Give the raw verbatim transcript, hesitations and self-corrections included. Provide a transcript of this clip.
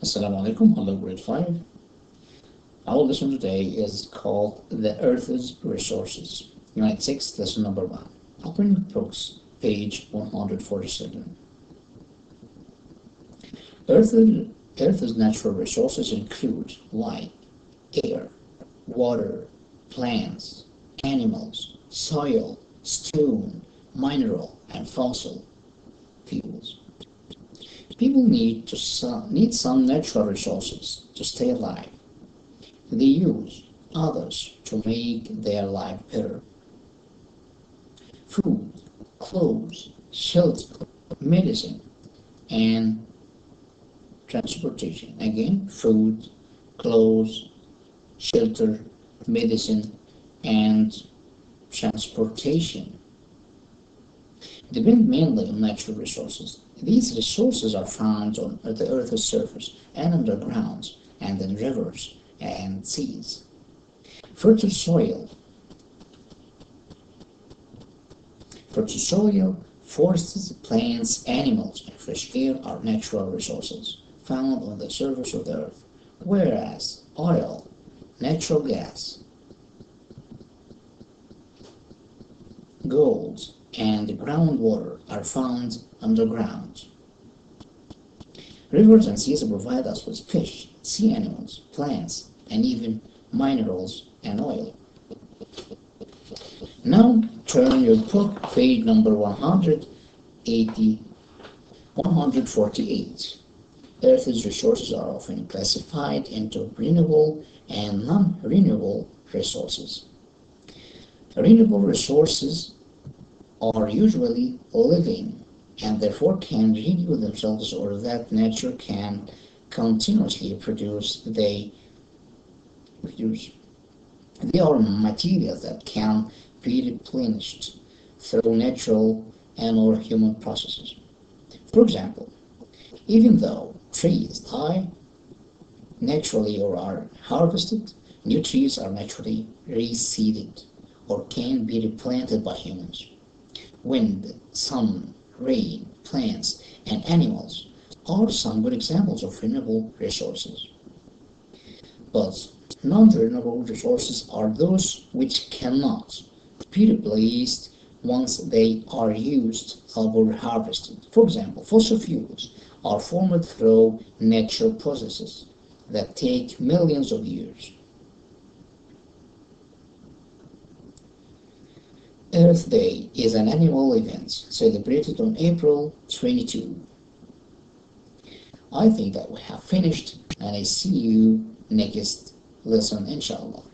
Assalamu alaikum, hello grade five. Our lesson today is called The Earth's Resources, Unit six, lesson number one. Open books, page one hundred forty-seven. Earth, Earth's natural resources include light, air, water, plants, animals, soil, stone, mineral, and fossil fuels. People need to some, need some natural resources to stay alive. They use others to make their life better. Food, clothes, shelter, medicine, and transportation. Again, food, clothes, shelter, medicine, and transportation depend mainly on natural resources. These resources are found on the Earth's surface and underground, and in rivers and seas. Fertile soil, fertile soil, forests, plants, animals, and fresh air are natural resources found on the surface of the Earth, whereas oil, natural gas, gold, and groundwater are found underground. Rivers and seas provide us with fish, sea animals, plants, and even minerals and oil. Now turn your book, page number one hundred eighty, one hundred forty-eight. Earth's resources are often classified into renewable and non-renewable resources. Renewable resources are usually living and therefore can renew themselves, or that nature can continuously produce. They produce. They are materials that can be replenished through natural and or human processes. For example, even though trees die naturally or are harvested, new trees are naturally reseeded or can be replanted by humans. Wind, sun, rain, plants, and animals are some good examples of renewable resources. But non-renewable resources are those which cannot be replaced once they are used or harvested. For example, fossil fuels are formed through natural processes that take millions of years. Earth Day is an annual event celebrated on April twenty-second. I think that we have finished, and I see you next lesson, inshallah.